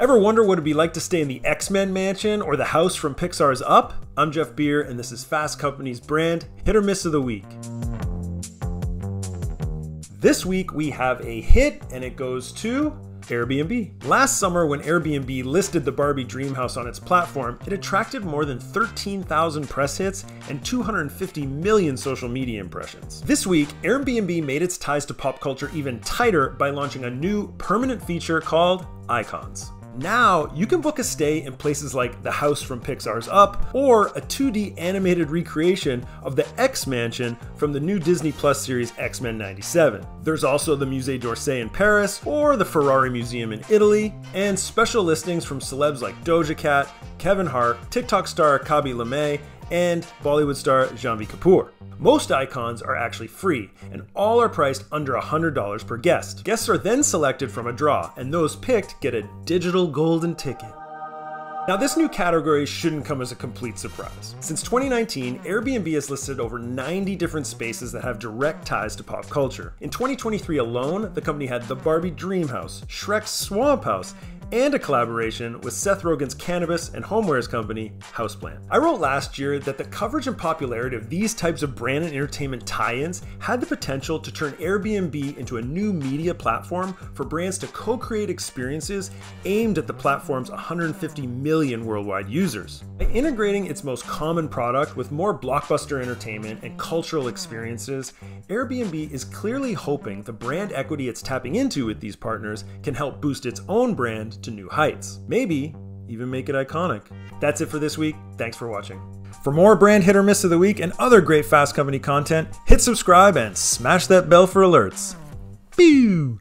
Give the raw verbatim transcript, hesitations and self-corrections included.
Ever wonder what it'd be like to stay in the X-Men mansion or the house from Pixar's Up? I'm Jeff Beer, and this is Fast Company's brand Hit or Miss of the Week. This week we have a hit, and it goes to Airbnb. Last summer, when Airbnb listed the Barbie Dreamhouse on its platform, it attracted more than thirteen thousand press hits and two hundred fifty million social media impressions. This week, Airbnb made its ties to pop culture even tighter by launching a new permanent feature called Icons. Now, you can book a stay in places like the house from Pixar's Up or a two D animated recreation of the X Mansion from the new Disney Plus series X-Men ninety-seven. There's also the Musée d'Orsay in Paris or the Ferrari Museum in Italy, and special listings from celebs like Doja Cat, Kevin Hart, TikTok star Khaby Lame, and Bollywood star Janhvi Kapoor. Most icons are actually free, and all are priced under one hundred dollars per guest. Guests are then selected from a draw, and those picked get a digital golden ticket. Now, this new category shouldn't come as a complete surprise. Since twenty nineteen, Airbnb has listed over ninety different spaces that have direct ties to pop culture. In twenty twenty-three alone, the company had the Barbie Dreamhouse, Shrek's Swamp House, and a collaboration with Seth Rogen's cannabis and homewares company, Houseplant. I wrote last year that the coverage and popularity of these types of brand and entertainment tie-ins had the potential to turn Airbnb into a new media platform for brands to co-create experiences aimed at the platform's one hundred fifty million worldwide users. By integrating its most common product with more blockbuster entertainment and cultural experiences, Airbnb is clearly hoping the brand equity it's tapping into with these partners can help boost its own brand to new heights. Maybe even make it iconic. That's it for this week. Thanks for watching. For more brand Hit or Miss of the Week and other great Fast Company content, hit subscribe and smash that bell for alerts. Pew!